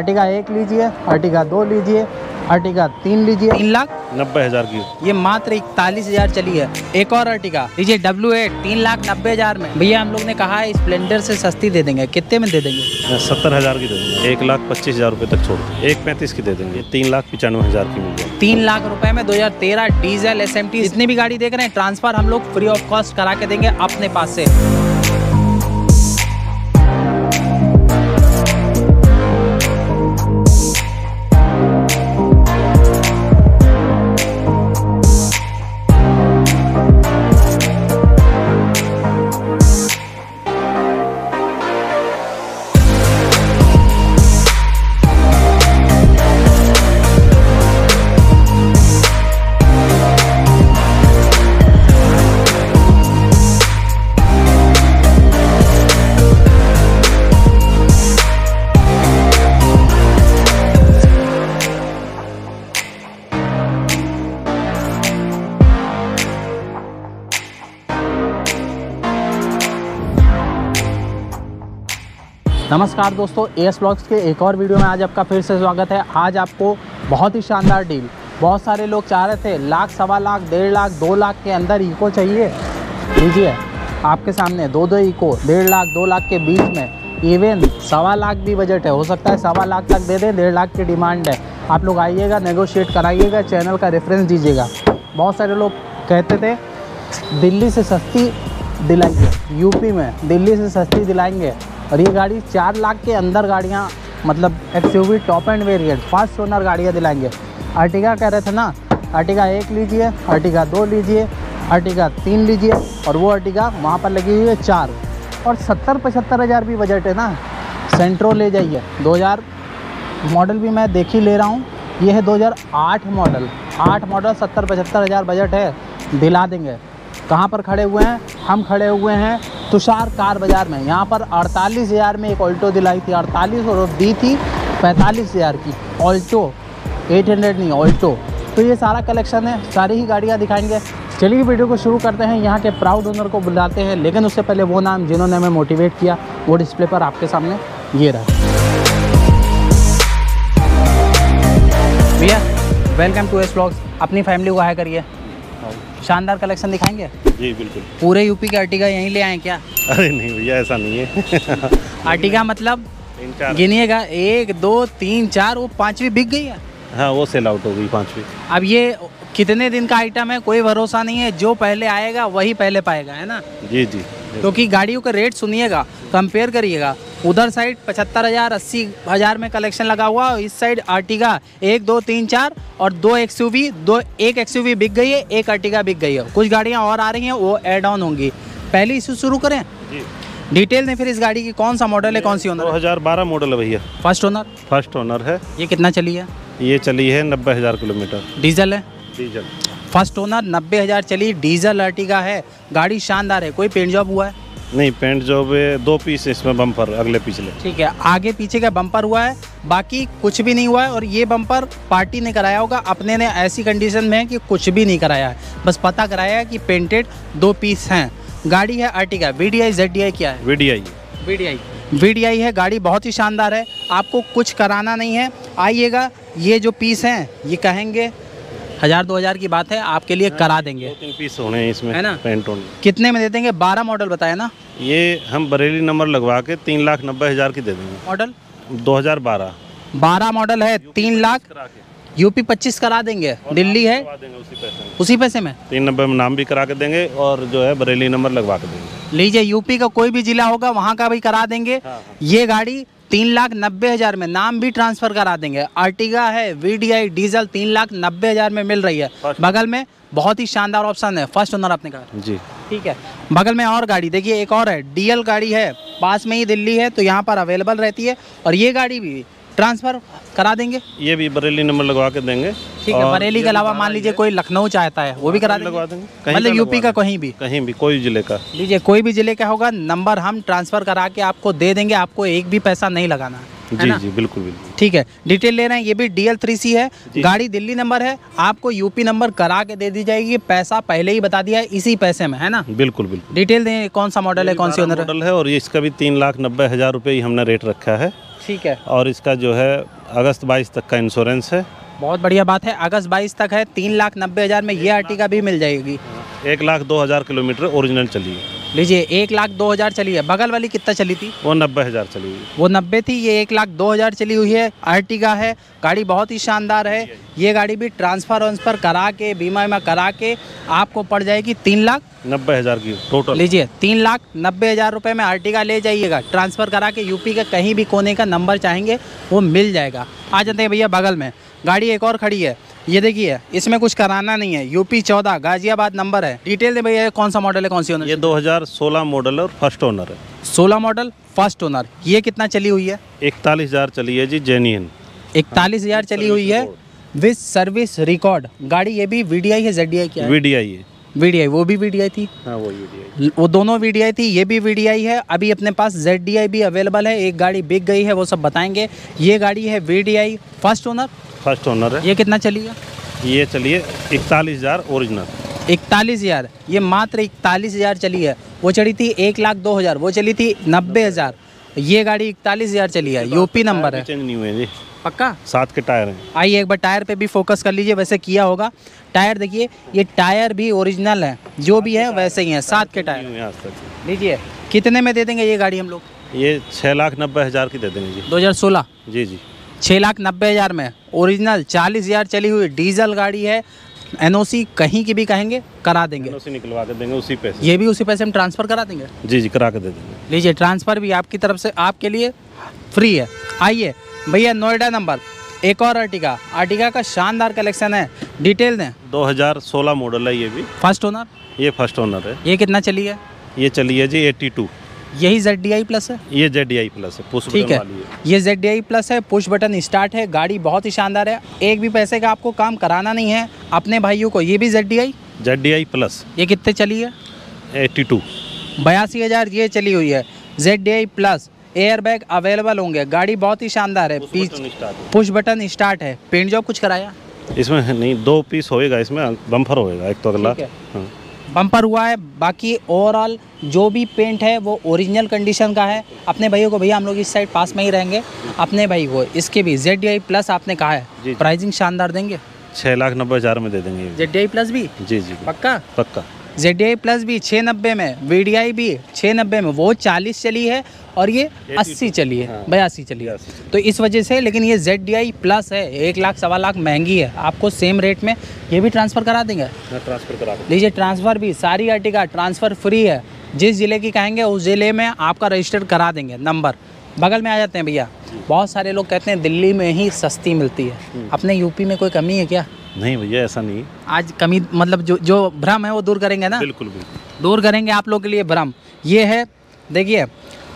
Ertiga 1 लीजिए, Ertiga 2 लीजिए, Ertiga 3 लीजिए। 3,90,000 की ये मात्र 41,000 चली है। एक और अर्टिगा लीजिए W8 3,90,000 में। भैया हम लोग ने कहा है स्प्लेंडर से सस्ती दे देंगे, कितने में दे देंगे? 70,000 की दे देंगे, 1,25,000 रुपए तक छोड़ देंगे, 1,35,000 की दे देंगे, 3,95,000 की मिल जाएगी। 3,00,000 रुपए में 2013 डीजल SMT। जितनी भी गाड़ी देख रहे हैं ट्रांसफर हम लोग फ्री ऑफ कॉस्ट करा के देंगे अपने पास से। नमस्कार दोस्तों, एस व्लॉग्स के एक और वीडियो में आज आपका फिर से स्वागत है। आज आपको बहुत ही शानदार डील, बहुत सारे लोग चाह रहे थे 1,00,000, 1,25,000, 2,00,000 के अंदर इको चाहिए। लीजिए आपके सामने दो इको 1,50,000, 2,00,000 के बीच में। इवन 1,25,000 भी बजट है, हो सकता है 1,25,000 तक दे दें, 1,50,000 की डिमांड है। आप लोग आइएगा, नेगोशिएट कराइएगा, चैनल का रेफरेंस दीजिएगा। बहुत सारे लोग कहते थे दिल्ली से सस्ती दिलाएंगे, यूपी में दिल्ली से सस्ती दिलाएंगे। और ये गाड़ी 4,00,000 के अंदर गाड़ियाँ, मतलब XUV top end variant fast owner गाड़ियाँ दिलाएंगे। अर्टिगा कह रहे थे ना, अर्टिगा 1 लीजिए, अर्टिगा 2 लीजिए, अर्टिगा 3 लीजिए, और वो अर्टिगा वहाँ पर लगी हुई है 4। और 70-75,000 भी बजट है ना। सेंट्रो ले जाइए, 2000 मॉडल भी मैं देख ही ले रहा हूँ। ये है 2008 मॉडल, 70-75,000 बजट है, दिला देंगे। कहाँ पर खड़े हुए हैं? हम खड़े हुए हैं तुषार कार बाज़ार में। यहाँ पर 48,000 में एक ऑल्टो दिलाई थी, 48, और दी थी 45,000 की ऑल्टो 800 नहीं, ऑल्टो। तो ये सारा कलेक्शन है, सारी ही गाड़ियाँ दिखाएंगे। चलिए वीडियो को शुरू करते हैं, यहाँ के प्राउड ओनर को बुलाते हैं। लेकिन उससे पहले वो नाम जिन्होंने हमें मोटिवेट किया वो डिस्प्ले पर आपके सामने ये रहा। भैया वेलकम टू एस व्लॉग्स, अपनी फैमिली को हाय करिए। शानदार कलेक्शन दिखाएंगे जी, बिल्कुल। पूरे यूपी के अर्टिगा यहीं ले आए क्या? अरे नहीं भैया, ऐसा नहीं है। अर्टिगा मतलब गिनिएगा 1, 2, 3, 4, वो 5वीं बिक गई है। हाँ, वो सेल आउट हो गई 5वीं। अब ये कितने दिन का आइटम है कोई भरोसा नहीं है, जो पहले आएगा वही पहले पाएगा, है ना? जी जी, क्योंकि गाड़ियों का रेट सुनिएगा, कंपेयर करिएगा। उधर साइड 75,000, 80,000 में कलेक्शन लगा हुआ, और इस साइड अर्टिगा 1, 2, 3, 4 और 2 XUV। एक XUV बिक गई है, एक अर्टिगा बिक गई है। कुछ गाड़ियां और आ रही हैं, वो एड ऑन होंगी। पहले इसे शुरू करें डिटेल में, फिर इस गाड़ी की कौन सा मॉडल है, कौन सी ओनर? 2012 मॉडल है भैया, फर्स्ट ओनर है। ये कितना चली है? ये चली है 90,000 किलोमीटर, डीजल है। डीजल फर्स्ट ओनर 90,000 चली, डीजल अर्टिगा है। गाड़ी शानदार है, कोई पेंट जॉब हुआ है? नहीं, पेंट जॉब 2 पीस इसमें, बम्पर अगले पिछले, ठीक है, आगे पीछे का बम्पर हुआ है, बाकी कुछ भी नहीं हुआ है। और ये बम्पर पार्टी ने कराया होगा, अपने ने ऐसी कंडीशन में है कि कुछ भी नहीं कराया है, बस पता कराया है कि पेंटेड 2 पीस हैं। गाड़ी है अर्टिगा VDI ZDI क्या है? VDI है। गाड़ी बहुत ही शानदार है, आपको कुछ कराना नहीं है। आइएगा, ये जो पीस हैं ये कहेंगे 1,000-2,000 की बात है, आपके लिए करा देंगे। 2-3 पीस होने हैं इसमें, है ना? पेंट होने। कितने में दे देंगे? 12 मॉडल बताया ना? ये हम बरेली नंबर लगवा के 3,90,000 की दे देंगे। मॉडल 2012 मॉडल है, 3,00,000 यूपी 25 करा देंगे। दिल्ली है, उसी पैसे में 390 में नाम भी करा के देंगे, और जो है बरेली नंबर लगवा के देंगे। लीजिए, यूपी का कोई भी जिला होगा वहाँ का भी करा देंगे। ये गाड़ी 3,90,000 में, नाम भी ट्रांसफ़र करा देंगे। अर्टिगा है VDI डीजल 3,90,000 में मिल रही है। बगल में बहुत ही शानदार ऑप्शन है, फर्स्ट ओनर आपने कहा जी, ठीक है। बगल में और गाड़ी देखिए, एक और है DL गाड़ी है, पास में ही दिल्ली है तो यहाँ पर अवेलेबल रहती है। और ये गाड़ी भी ट्रांसफ़र करा देंगे, ये भी बरेली नंबर लगवा के देंगे, ठीक है। बरेली के अलावा मान लीजिए कोई लखनऊ चाहता है, वो भी करा देंगे। मतलब यूपी का कहीं भी कोई जिले का लीजिए, कोई भी जिले का होगा नंबर, हम ट्रांसफ़र करा के आपको दे देंगे। आपको एक भी पैसा नहीं लगाना है, जी जी, बिल्कुल बिल्कुल, ठीक है। डिटेल ले रहे हैं, ये भी DL 3C है। गाड़ी दिल्ली नंबर है, आपको यूपी नंबर करा के दे दी जाएगी। पैसा पहले ही बता दिया है, इसी पैसे में, है ना? बिल्कुल बिल्कुल। डिटेल दें, कौन सा मॉडल है, कौन सी ओनर है? और इसका भी 3,90,000 रुपये हमने रेट रखा है। ठीक है। और इसका जो है अगस्त 22 तक का इंश्योरेंस है। बहुत बढ़िया बात है, अगस्त 22 तक है। 3,90,000 में ये आर्टिका भी मिल जाएगी। 1,02,000 किलोमीटर ओरिजिनल चली है। लीजिए 1,02,000 चली है। बगल वाली कितना चली थी? वो 90,000 चली हुई। वो 90 थी, ये 1,02,000 चली हुई है। आर्टिगा है, गाड़ी बहुत ही शानदार है। ये गाड़ी भी ट्रांसफर वांसफर करा के, बीमा वीमा करा के आपको पड़ जाएगी 3,90,000 की टोटल। लीजिए 3,90,000 रुपये में आर्टिगा ले जाइएगा, ट्रांसफ़र करा के। यूपी के कहीं भी कोने का नंबर चाहेंगे वो मिल जाएगा। आ जाते हैं भैया, बगल में गाड़ी एक और खड़ी है, ये देखिए। इसमें कुछ कराना नहीं है। UP 14 गाजियाबाद नंबर है। डिटेल दे भैया, कौन सा मॉडल है, कौन सी ओनर? ये 2016 मॉडल और फर्स्ट ओनर है। 16 मॉडल फर्स्ट ओनर। ये कितना चली हुई है? 41,000 चली है जी, जेन्युइन 41,000 चली हुई है विद सर्विस रिकॉर्ड। गाड़ी ये भी VDI है, ZDI क्या है? VDI है। VDI, वो भी VDI थी। हाँ, वो VDI, वो दोनों VDI थी। ये भी VDI है। अभी अपने पास ZDI भी अवेलेबल है। एक गाड़ी बिक गई है, वो सब बताएंगे। ये गाड़ी है VDI first owner. First owner है। ये कितना चली है? ये चली है 41,000 ओरिजिनल। 41,000, ये मात्र 41,000 चली है। वो चली थी 1,02,000, वो चली थी 90,000। ये गाड़ी 41,000 चली है। यूपी नंबर है। चेंज नहीं हुए जी, पक्का 7 के टायर हैं। आइए एक बार टायर पे भी फोकस कर लीजिए। वैसे किया होगा, टायर देखिए, ये टायर भी ओरिजिनल है। जो भी है वैसे ही है, 7 के टायर। लीजिए, कितने में दे देंगे ये गाड़ी हम लोग? ये 6,90,000 की दे देंगे जी। 2016 जी जी, 6,90,000 में ओरिजिनल। 40,000 चली हुई, डीजल गाड़ी है। NOC कहीं की भी कहेंगे करा देंगे, NOC निकलवा के देंगे उसी पैसे। ये भी उसी पैसे हम ट्रांसफ़र करा देंगे जी जी, करा के दे देंगे। लीजिए, ट्रांसफ़र भी आपकी तरफ से आपके लिए फ्री है। आइए भैया, नोएडा नंबर एक और आर्टिगा। आर्टिगा का शानदार कलेक्शन है। डिटेल दें। 2016 मॉडल है, ये भी फर्स्ट ओनर। ये फर्स्ट ओनर है। ये कितना चली है? ये चली है जी 82। यही ZDI प्लस है। ये ZDI प्लस है, पुश बटन वाली है। ये ZDI प्लस है, पुश बटन स्टार्ट है। गाड़ी बहुत ही शानदार है। एक भी पैसे का आपको काम कराना नहीं है अपने भाइयों को। ये भी ZDI प्लस। ये कितने चली है? 82। 82,000 ये चली हुई है। ZDI प्लस, एयरबैग अवेलेबल होंगे। गाड़ी बहुत ही शानदार है। पुश बटन स्टार्ट है। पेंट जॉब कुछ कराया इसमें? नहीं, 2 पीस होएगा इसमें, बम्पर होएगा एक तो अगला। बम्पर हुआ है, बाकी ओवरऑल जो भी पेंट है वो ओरिजिनल कंडीशन का है। अपने भाइयों को, भैया हम लोग इस साइड पास में ही रहेंगे, अपने भाई को इसके भी ZDI प्लस आपने कहा है, प्राइसिंग शानदार देंगे। 6,90,000 में दे देंगे। ZDI प्लस भी जी जी, पक्का पक्का। ZDI प्लस भी 690 में, VDI भी 690 में। वो 40 चली है और ये 80 चली है। हाँ, 82 चली है। तो इस वजह से, लेकिन ये ZDI प्लस है, 1,00,000-1,25,000 महंगी है। आपको सेम रेट में ये भी ट्रांसफ़र करा देंगे। ट्रांसफ़र करा देंगे। लीजिए, ट्रांसफ़र भी सारी आर्टिका ट्रांसफ़र फ्री है। जिस ज़िले की कहेंगे उस ज़िले में आपका रजिस्टर करा देंगे नंबर। बगल में आ जाते हैं भैया। बहुत सारे लोग कहते हैं दिल्ली में ही सस्ती मिलती है, अपने यूपी में कोई कमी है क्या? नहीं भैया, ऐसा नहीं। आज कमी मतलब जो भ्रम है वो दूर करेंगे ना। बिल्कुल बिल्कुल दूर करेंगे आप लोग के लिए भ्रम। ये है, देखिए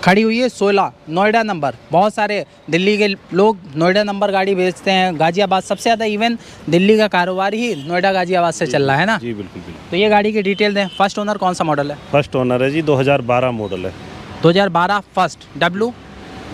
खड़ी हुई है 16 नोएडा नंबर। बहुत सारे दिल्ली के लोग नोएडा नंबर गाड़ी बेचते हैं, गाजियाबाद सबसे ज़्यादा। इवन दिल्ली का कारोबार ही नोएडा गाजियाबाद से चल रहा है ना। जी बिल्कुल बिल्कुल। तो ये गाड़ी की डिटेल दें। फर्स्ट ओनर कौन सा मॉडल है? फर्स्ट ओनर है जी, 2012 मॉडल है। 2012 फर्स्ट।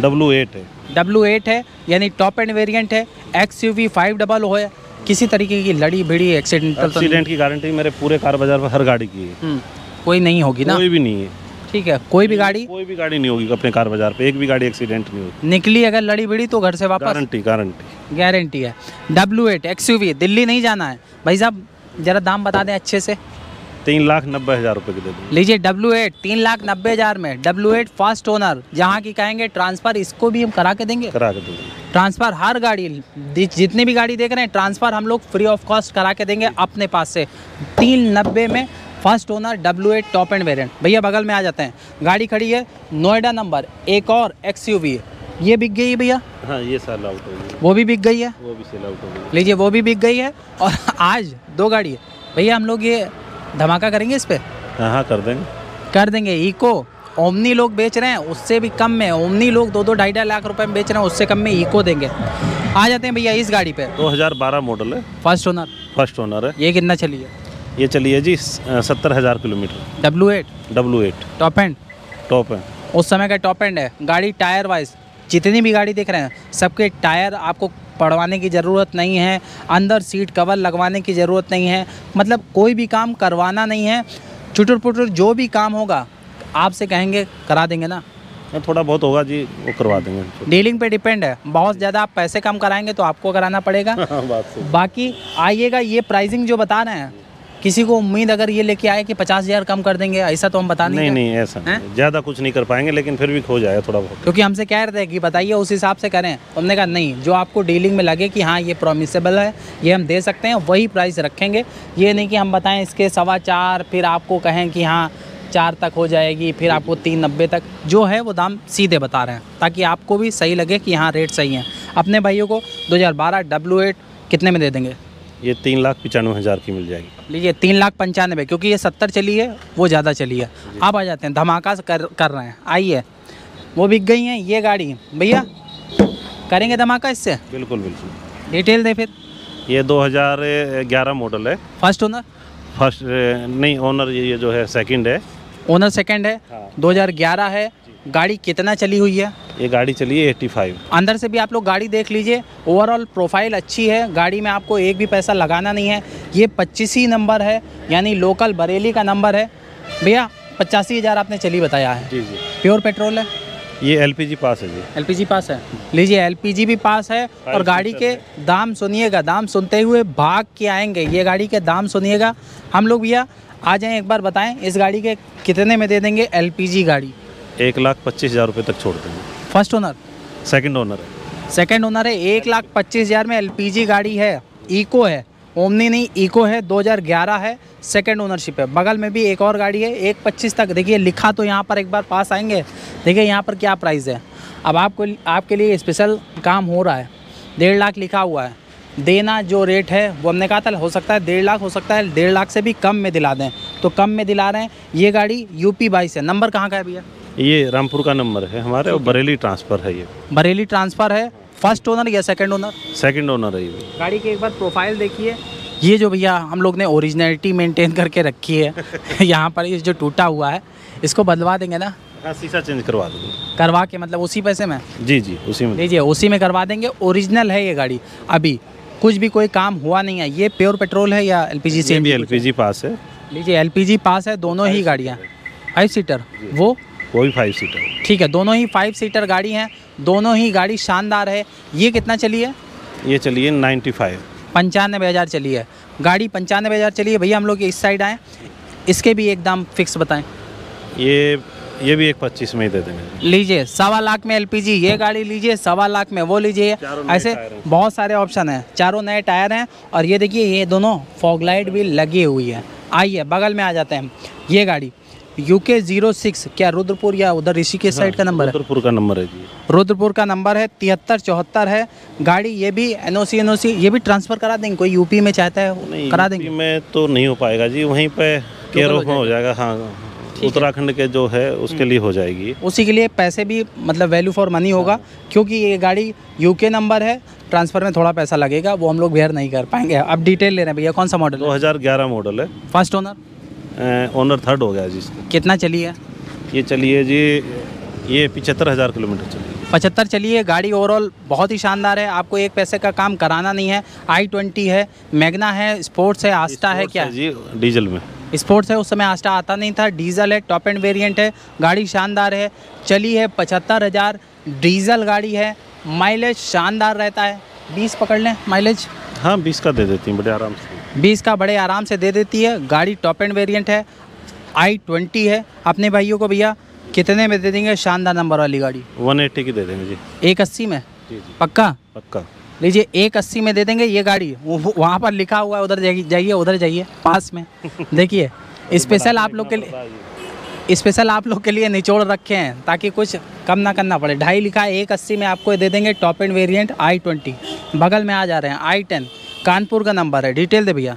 W8 है। W8 है, यानी टॉप एंड वेरियंट है। XUV 500 है। किसी तरीके की लड़ी भिड़ी एक्सीडेंट की गारंटी मेरे पूरे कार बाजार पर हर गाड़ी की है। कोई नहीं होगी ना? कोई भी नहीं है। ठीक है, कोई भी गाड़ी नहीं होगी अपने कार बाजार पे। एक भी गाड़ी एक्सीडेंट नहीं होगी। निकली अगर लड़ी भिड़ी तो घर से वापस। गारंटी है। W8 XUV, दिल्ली नहीं जाना है। भाई साहब जरा दाम बता दें अच्छे से। 3,90,000 रुपये की दे दें। लीजिए, W8 3,90,000 में। W8 फर्स्ट ओनर, जहाँ की कहेंगे ट्रांसफ़र, इसको भी हम करा के देंगे। ट्रांसफ़र हर गाड़ी, जितनी भी गाड़ी देख रहे हैं, ट्रांसफ़र हम लोग फ्री ऑफ कॉस्ट करा के देंगे अपने पास से। 3,90,000 में first owner W8 top end variant. भैया बगल में आ जाते हैं। गाड़ी खड़ी है नोएडा नंबर एक और XUV। ये बिक गई है भैया? हाँ, ये सेल आउट हो गई। वो भी बिक गई है? वो भी सेल आउट हो गई। लीजिए, वो भी बिक गई है। और आज 2 गाड़ी है भैया। हम लोग ये धमाका करेंगे इस पर। हाँ, कर देंगे। ईको ओमनी लोग बेच रहे हैं, उससे भी कम में। ओमनी लोग 2-2, 2.5 लाख रुपए में बेच रहे हैं, उससे कम में ईको देंगे। आ जाते हैं भैया इस गाड़ी पे। 2012 मॉडल है, फर्स्ट ओनर है। ये कितना चली है? ये चली है जी 70,000 किलोमीटर। W8 टॉप एंड उस समय का टॉप एंड है। गाड़ी टायर वाइज, जितनी भी गाड़ी देख रहे हैं सबके टायर आपको पड़वाने की ज़रूरत नहीं है, अंदर सीट कवर लगवाने की ज़रूरत नहीं है। मतलब कोई भी काम करवाना नहीं है। चुटर पुटर जो भी काम होगा आपसे कहेंगे करा देंगे ना। थोड़ा बहुत होगा जी, वो करवा देंगे। डीलिंग पे डिपेंड है, बहुत ज़्यादा आप पैसे कम कराएंगे तो आपको कराना पड़ेगा। बात बाकी आइएगा, ये प्राइसिंग जो बता रहे हैं, किसी को उम्मीद अगर ये लेके आए कि 50,000 कम कर देंगे, ऐसा तो हम बता नहीं, ऐसा ज़्यादा कुछ नहीं कर पाएंगे, लेकिन फिर भी हो जाएगा थोड़ा बहुत, क्योंकि हमसे कह रहे थे कि बताइए उस हिसाब से करें। हमने कहा नहीं, जो आपको डीलिंग में लगे कि हाँ ये प्रॉमिसेबल है, ये हम दे सकते हैं, वही प्राइस रखेंगे। ये नहीं कि हम बताएं इसके 4.25 फिर आपको कहें कि हाँ 4 तक हो जाएगी, फिर आपको 3.90 तक, जो है वो दाम सीधे बता रहे हैं, ताकि आपको भी सही लगे कि हाँ रेट सही है। अपने भाइयों को 2012 W8 कितने में दे देंगे? ये 3,95,000 की मिल जाएगी। लीजिए 3,95,000, क्योंकि ये 70 चली है, वो ज़्यादा चली है। आप आ जाते हैं, धमाका कर रहे हैं, आइए। वो बिक गई हैं ये गाड़ी, भैया करेंगे धमाका इससे? बिल्कुल बिल्कुल, डिटेल दे फिर। ये 2011 मॉडल है, फर्स्ट नहीं ओनर, ये जो है सेकंड है, ओनर सेकंड है, हाँ। 2011 है। गाड़ी कितना चली हुई है? ये गाड़ी चली है 85। अंदर से भी आप लोग गाड़ी देख लीजिए, ओवरऑल प्रोफाइल अच्छी है, गाड़ी में आपको एक भी पैसा लगाना नहीं है। ये 25 नंबर है, यानी लोकल बरेली का नंबर है। भैया 85,000 आपने चली बताया है। जी जी, प्योर पेट्रोल है, ये LPG पास है जी, LPG पास है। लीजिए LPG भी पास है। और गाड़ी के दाम सुनिएगा, दाम सुनते हुए भाग के आएंगे, ये गाड़ी के दाम सुनिएगा। हम लोग भैया आ जाएँ, एक बार बताएं इस गाड़ी के कितने में दे देंगे? LPG गाड़ी 1,25,000 रुपये तक छोड़ देंगे। First owner? सेकंड ओनर है, सेकंड ओनर है। 1,25,000 में LPG गाड़ी है, ईको है, ओमनी नहीं ईको है, 2011 है, सेकंड ओनरशिप है। बगल में भी एक और गाड़ी है 1,25,000 तक। देखिए लिखा तो यहाँ पर, एक बार पास आएंगे, देखिए यहाँ पर क्या प्राइस है। अब आपको, आपके लिए स्पेशल काम हो रहा है, 1.5 लाख लिखा हुआ है, देना जो रेट है वो हमने कहा था हो सकता है 1.5 लाख, हो सकता है 1.5 लाख से भी कम में दिला दें, तो कम में दिला रहे हैं। ये गाड़ी UP 22 है। नंबर कहाँ का है भैया? ये रामपुर का नंबर है हमारे, और बरेली ट्रांसफ़र है, ये बरेली ट्रांसफ़र है। फर्स्ट ओनर या सेकंड ओनर? सेकंड ओनर है। ये गाड़ी की एक बार प्रोफाइल देखिए। ये जो भैया हम लोग ने ओरिजिनलिटी मेंटेन करके रखी है यहाँ पर ये जो टूटा हुआ है इसको बदलवा देंगे ना? हाँ, शीशा चेंज करवा देंगे। करवा के मतलब उसी पैसे में? जी जी, उसी में लीजिए, उसी में करवा देंगे। ओरिजिनल है ये गाड़ी, अभी कुछ भी कोई काम हुआ नहीं है। ये प्योर पेट्रोल है या LPG? से LPG पास है। लीजिए LPG पास है, दोनों ही गाड़ियाँ 5 सीटर, वो भी 5 सीटर, ठीक है, दोनों ही 5 सीटर गाड़ी हैं, दोनों ही गाड़ी शानदार है। ये कितना चली है? ये चली है 95, 95,000 चली है गाड़ी, 95,000 चली है। भैया हम लोग इस साइड आएँ, इसके भी एक दाम फिक्स बताएं। ये भी 1,25,000 में ही दे देंगे। लीजिए 1.25 लाख में LPG ये गाड़ी लीजिए, 1.25 लाख में वो लीजिए। ऐसे बहुत सारे ऑप्शन हैं, चारों नए टायर हैं। और ये देखिए, ये दोनों फॉगलाइट भी लगी हुई है। आइए बगल में आ जाते हैं। ये गाड़ी UK 06, क्या रुद्रपुर या उधर ऋषिकेश साइड का नंबर है? रुद्रपुर का नंबर है जी, रुद्रपुर का नंबर है, 7374 है गाड़ी। ये भी NOC ये भी ट्रांसफ़र करा देंगे? कोई UP में चाहता है करा देंगे? UP में तो नहीं हो पाएगा जी, वहीं पे केयर ऑफ हो जाएगा। हाँ, उत्तराखंड के जो है उसके लिए हो जाएगी, उसी के लिए पैसे भी मतलब वैल्यू फॉर मनी होगा, क्योंकि ये गाड़ी UK नंबर है, ट्रांसफ़र में थोड़ा पैसा लगेगा, वो हम लोग बेयर नहीं कर पाएंगे। अब डिटेल ले रहे हैं भैया, कौन सा मॉडल? 2011 मॉडल है, फर्स्ट ओनर, ओनर थर्ड हो गया जी। कितना चली है ये? चली है जी, ये 75,000 किलोमीटर चली है, 75 चली है गाड़ी। ओवरऑल बहुत ही शानदार है, आपको एक पैसे का काम कराना नहीं है। i20 है, मैगना है, स्पोर्ट्स है, आस्टा है, क्या है जी? डीजल में स्पोर्ट्स है, उस समय आस्टा आता नहीं था, डीजल है, टॉप एंड वेरिएंट है, गाड़ी शानदार है, चली है 75,000, डीजल गाड़ी है, माइलेज शानदार रहता है। 20 पकड़ लें माइलेज? हाँ 20 का दे देती है, बड़े आराम से 20 का बड़े आराम से दे देती है। गाड़ी टॉप एंड वेरिएंट है, i20 है। अपने भाइयों को भैया कितने में दे देंगे शानदार नंबर वाली गाड़ी? 180 की दे देंगे जी, 180 में जी। पक्का? पक्का। लीजिए 180 में दे देंगे ये गाड़ी। वहाँ पर लिखा हुआ है, उधर जाइए, उधर जाइए पास में देखिए। स्पेशल आप लोग के लिए, स्पेशल आप लोग के लिए निचोड़ रखे हैं, ताकि कुछ कम ना करना पड़े। 2.5 लिखा है, 180 में आपको दे देंगे, टॉप एंड वेरिएंट i20। बगल में आ जा रहे हैं, i10 कानपुर का नंबर है, डिटेल दे भैया।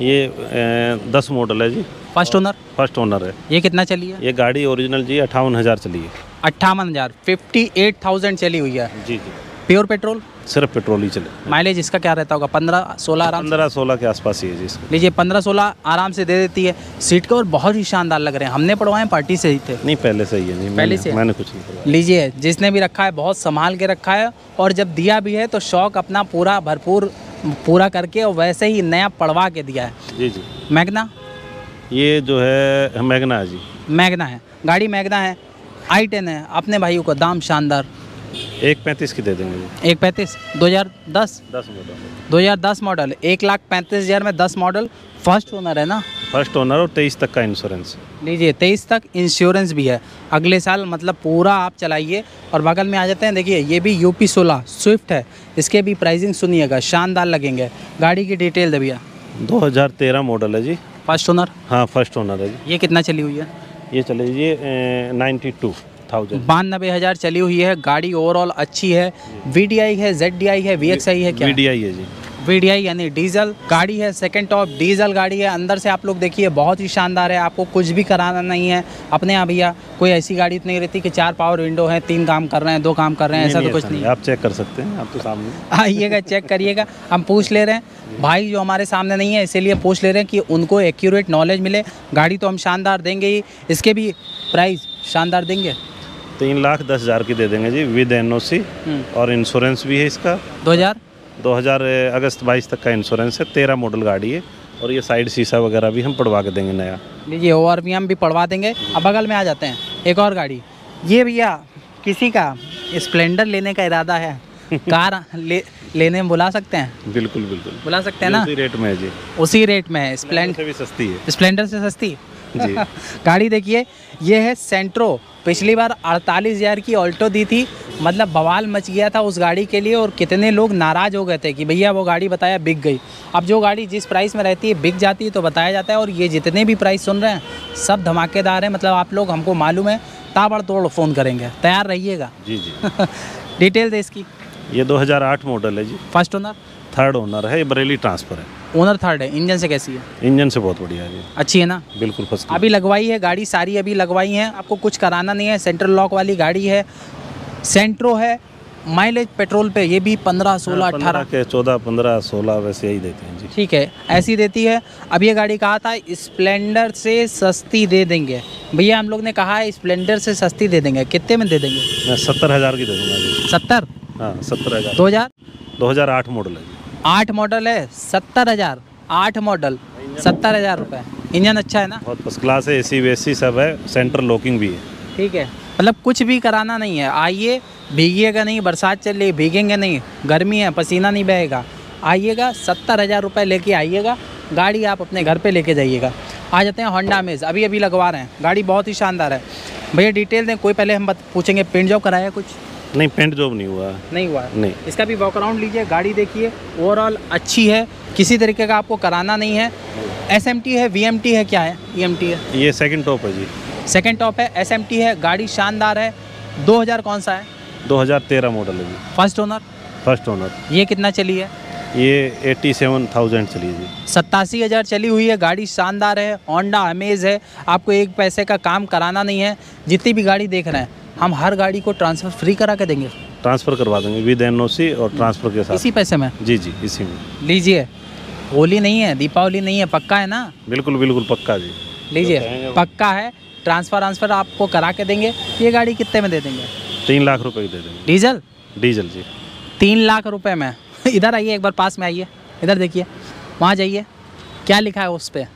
ये 10 मॉडल है जी, फर्स्ट ओनर, फर्स्ट ओनर है। ये कितना चली है ये गाड़ी? ओरिजिनल जी 58,000 चली है, 58,000, 58,000 चली हुई है जी जी। Pure petrol? सिर्फ पेट्रोल ही चले। माइलेज इसका क्या रहता होगा? 15-16 आराम, 15-16 के आसपास ही है जी। लीजिए 15-16 आराम से दे देती है। सीट कवर बहुत ही शानदार लग रहे हैं, हमने पढ़वाए पार्टी से ही थे, नहीं पहले से ही है, नहीं पहले से मैंने कुछ नहीं। लीजिए जिसने भी रखा है बहुत संभाल के रखा है, और जब दिया भी है तो शौक अपना पूरा भरपूर पूरा करके, और वैसे ही नया पड़वा के दिया है जी जी। मैगना? ये जो है मैगना है जी, मैगना है गाड़ी, मैगना है। i10 है अपने भाइयों का दाम शानदार 1,35 की दे देंगे। 1,35 2010 मॉडल 1,35,000 में 10 मॉडल फर्स्ट ओनर है ना, फर्स्ट ओनर और 23 तक का इंश्योरेंस लीजिए, 23 तक इंश्योरेंस भी है अगले साल, मतलब पूरा आप चलाइए। और बगल में आ जाते हैं, देखिए ये भी UP 16 स्विफ्ट है, इसके भी प्राइसिंग सुनिएगा, शानदार लगेंगे। गाड़ी की डिटेल दे भैया। 2013 मॉडल है जी, फर्स्ट ओनर। हाँ फर्स्ट ओनर है जी। ये कितना चली हुई है? ये चली हुई है 92,000 चली हुई है। गाड़ी ओवरऑल अच्छी है। VDI है, ZDI है, VXI है, क्या VDI है जी? VDI यानी डीजल गाड़ी है, सेकंड टॉप डीजल गाड़ी है। अंदर से आप लोग देखिए बहुत ही शानदार है, आपको कुछ भी कराना नहीं है अपने यहाँ भैया। कोई ऐसी गाड़ी इतनी रहती कि 4 पावर विंडो हैं, 3 काम कर रहे हैं, 2 काम कर रहे हैं, ऐसा तो कुछ नहीं। आप चेक कर सकते हैं, आप तो सामने आइएगा चेक करिएगा। हम पूछ ले रहे हैं, भाई जो हमारे सामने नहीं है इसीलिए पूछ ले रहे हैं कि उनको एक्यूरेट नॉलेज मिले। गाड़ी तो हम शानदार देंगे ही, इसके भी प्राइस शानदार देंगे, 3,10,000 की दे देंगे जी, विद NOC और इंश्योरेंस भी है इसका। 2000 अगस्त 22 तक का इंश्योरेंस है, 13 मॉडल गाड़ी है। और ये साइड शीशा वगैरह भी हम पड़वा के देंगे नया, ये और भी हम भी पड़वा देंगे। अब बगल में आ जाते हैं, एक और गाड़ी। ये भैया किसी का स्प्लेंडर लेने का इरादा है, कार लेने में बुला सकते हैं? बिल्कुल बिल्कुल बुला सकते हैं ना, उसी रेट में है जी, उसी रेट में है, स्प्लेंडर से भी सस्ती है, स्प्लेंडर से सस्ती जी। गाड़ी देखिए ये है सेंट्रो, पिछली बार 48,000 की ऑल्टो दी थी, मतलब बवाल मच गया था उस गाड़ी के लिए और कितने लोग नाराज़ हो गए थे कि भैया वो गाड़ी बताया बिक गई। अब जो गाड़ी जिस प्राइस में रहती है बिक जाती है तो बताया जाता है, और ये जितने भी प्राइस सुन रहे हैं सब धमाकेदार हैं, मतलब आप लोग हमको मालूम है ताबड़तोड़ फ़ोन करेंगे, तैयार रहिएगा जी जी। डिटेल दे इसकी। ये 2008 मॉडल है जी, फर्स्ट ओनर, थर्ड ओनर है, बरेली ट्रांसफर है, ओनर थर्ड है। इंजन से कैसी है? इंजन से बहुत बढ़िया है, अच्छी है ना, बिल्कुल फर्स्ट। अभी लगवाई है गाड़ी, सारी अभी लगवाई है, आपको कुछ कराना नहीं है। सेंट्रल लॉक वाली गाड़ी है, सेंट्रो है, माइलेज पेट्रोल पे ये भी 15, 16, 18, 14, 15, 16 वैसे यही देते हैं जी, ठीक है ऐसी देती है। अब ये गाड़ी कहा था स्प्लेंडर से सस्ती दे देंगे, भैया हम लोग ने कहा है स्प्लेंडर से सस्ती दे देंगे, कितने में दे देंगे? 70,000 की दे दूँगा। 70? हाँ 70,000। 2008 मॉडल है, 8 मॉडल है, 70,000, 8 मॉडल 70,000 रुपये। इंजन अच्छा है ना, बहुत फर्स्ट क्लास है, एसी वेसी सब है, सेंटर लॉकिंग भी है, ठीक है, मतलब कुछ भी कराना नहीं है। आइए, भीगिएगा नहीं, बरसात चल रही है भीगेंगे नहीं, गर्मी है पसीना नहीं बहेगा, आइएगा 70,000 रुपये लेके आइएगा, गाड़ी आप अपने घर पे लेके जाइएगा। आ जाते हैं होंडा अमेज, अभी अभी लगवा रहे हैं, गाड़ी बहुत ही शानदार है। भैया डिटेल दें, कोई पहले हम पूछेंगे पेंट जॉब कराया कुछ? नहीं पेंट जॉब नहीं हुआ, नहीं हुआ नहीं। इसका भी वॉकराउंड लीजिए, गाड़ी देखिए ओवरऑल अच्छी है, किसी तरीके का आपको कराना नहीं है। SMT है, VMT है, क्या है? EMT है, ये सेकंड टॉप है जी, सेकंड टॉप है, SMT है, गाड़ी शानदार है। 2000 कौन सा है? 2013 मॉडल है जी, फर्स्ट ओनर, फर्स्ट ओनर। ये कितना चली है? ये 87,000 चली है जी, 87,000 चली हुई है, गाड़ी शानदार है। होंडा अमेज है, आपको एक पैसे का काम कराना नहीं है, जितनी भी गाड़ी देख रहे हैं हम हर गाड़ी को ट्रांसफ़र फ्री करा के देंगे, ट्रांसफ़र करवा देंगे विद NOC और ट्रांसफ़र के साथ, इसी पैसे में जी जी, इसी में लीजिए। होली नहीं है, दीपावली नहीं है, पक्का है ना? बिल्कुल बिल्कुल पक्का जी, लीजिए पक्का है, ट्रांसफ़र आपको करा के देंगे। ये गाड़ी कितने में दे देंगे? 3 लाख रुपए की दे देंगे। डीजल? डीजल जी, 3 लाख रुपये में। इधर आइए, एक बार पास में आइए, इधर देखिए, वहाँ जाइए, क्या लिखा है उस पर?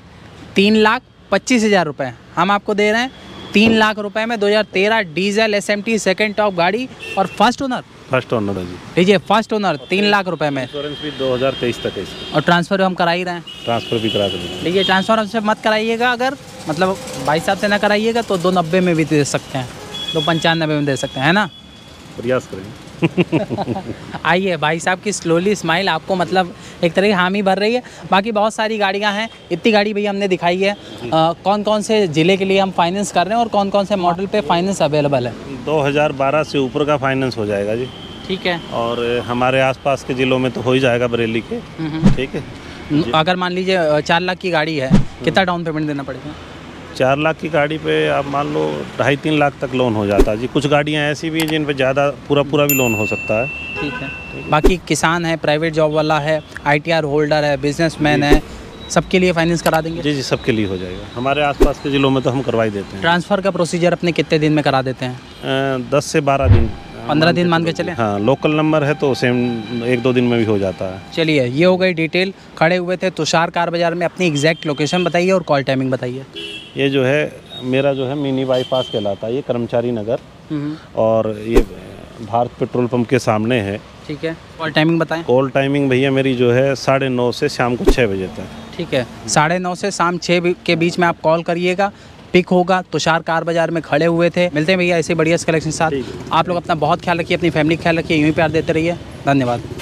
3,25,000 रुपये हम आपको दे रहे हैं, 3 लाख रुपए में 2013 डीजल SMT सेकंड टॉप गाड़ी और फर्स्ट ओनर, फर्स्ट ओनर है जी, लीजिए फर्स्ट ओनर 3 लाख रुपए में, इंश्योरेंस भी 2023 तक है, और ट्रांसफ़र हम करा ही रहे हैं, ट्रांसफ़र भी करा देंगे। लीजिए ट्रांसफ़र हमसे मत कराइएगा, अगर मतलब भाई साहब से ना कराइएगा तो 290 में भी दे सकते हैं, 295 में दे सकते हैं, है ना, प्रयास करेंगे। आइए, भाई साहब की स्लोली स्माइल आपको मतलब एक तरह की हामी भर रही है। बाकी बहुत सारी गाड़ियां हैं, इतनी गाड़ी भी हमने दिखाई है। कौन कौन से ज़िले के लिए हम फाइनेंस कर रहे हैं और कौन कौन से मॉडल पे फाइनेंस अवेलेबल है? 2012 से ऊपर का फाइनेंस हो जाएगा जी, ठीक है, और हमारे आसपास के ज़िलों में तो हो ही जाएगा, बरेली के, ठीक है। अगर मान लीजिए 4 लाख की गाड़ी है, कितना डाउन पेमेंट देना पड़ेगा? 4 लाख की गाड़ी पे आप मान लो 2.5-3 लाख तक लोन हो जाता है जी। कुछ गाड़ियां ऐसी भी हैं जिन पे ज़्यादा पूरा भी लोन हो सकता है, ठीक है, ठीक है। बाकी किसान है, प्राइवेट जॉब वाला है, ITR होल्डर है, बिजनेसमैन है, सबके लिए फाइनेंस करा देंगे जी जी, सबके लिए हो जाएगा। हमारे आसपास के ज़िलों में तो हम करवा ही देते हैं। ट्रांसफ़र का प्रोसीजर अपने कितने दिन में करा देते हैं? 10 से 12 दिन, 15 दिन मान के चले। हाँ, लोकल नंबर है तो सेम 1-2 दिन में भी हो जाता है। चलिए, ये हो गई डिटेल। खड़े हुए थे तुषार कार बाज़ार में, अपनी एग्जैक्ट लोकेशन बताइए और कॉल टाइमिंग बताइए। ये जो है मेरा जो है मिनी बाईपास कहलाता है, ये कर्मचारी नगर और ये भारत पेट्रोल पंप के सामने है। ठीक है, ऑल टाइमिंग बताएं। ऑल टाइमिंग भैया मेरी जो है 9:30 से शाम को 6 बजे तक। ठीक है, 9:30 से शाम 6 के बीच में आप कॉल करिएगा, पिक होगा। तुषार कार बाजार में खड़े हुए थे। मिलते हैं भैया ऐसे बढ़िया कलेक्शन के साथ। आप लोग अपना बहुत ख्याल रखिए, अपनी फैमिली का ख्याल रखिए। यूँ ही प्यार देते रहिए। धन्यवाद।